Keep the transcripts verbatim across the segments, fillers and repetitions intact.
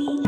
Sharanam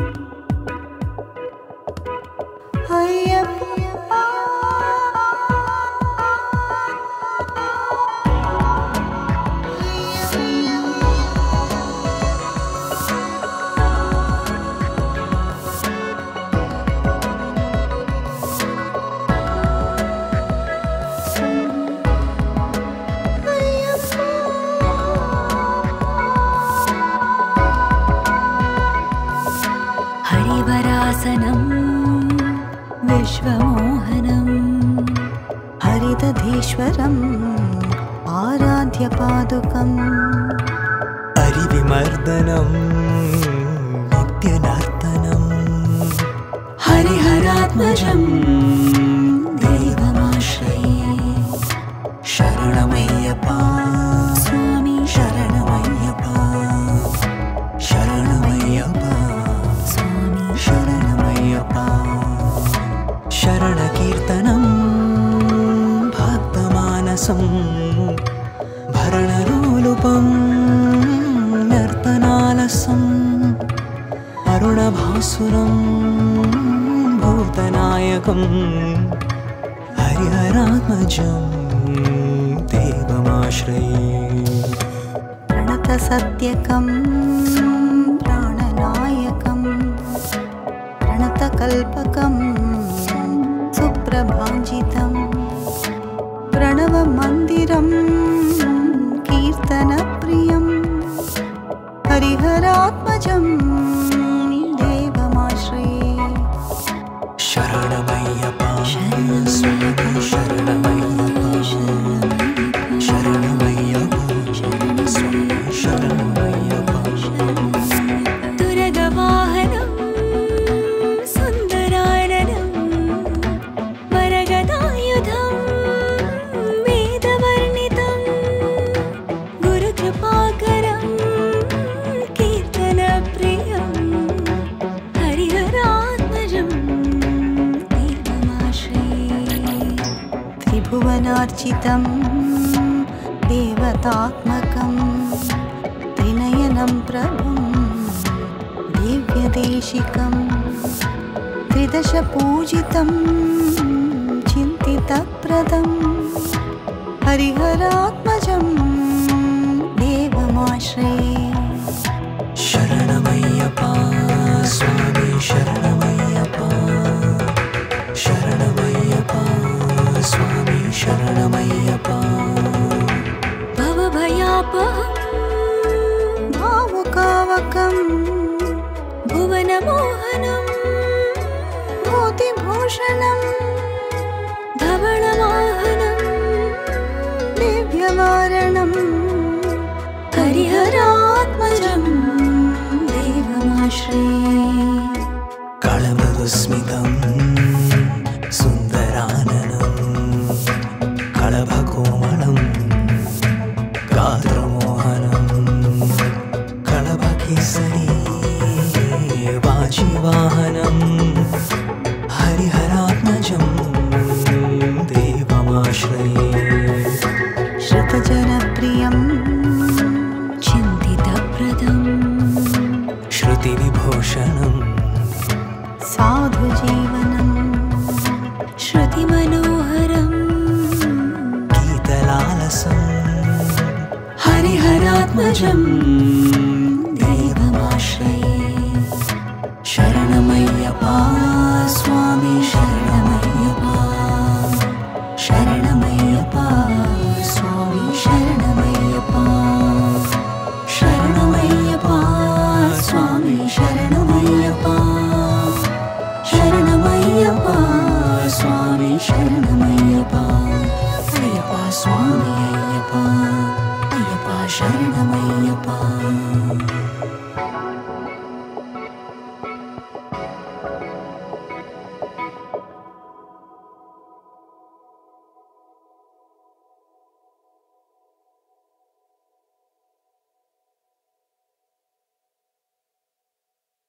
Ayyappa.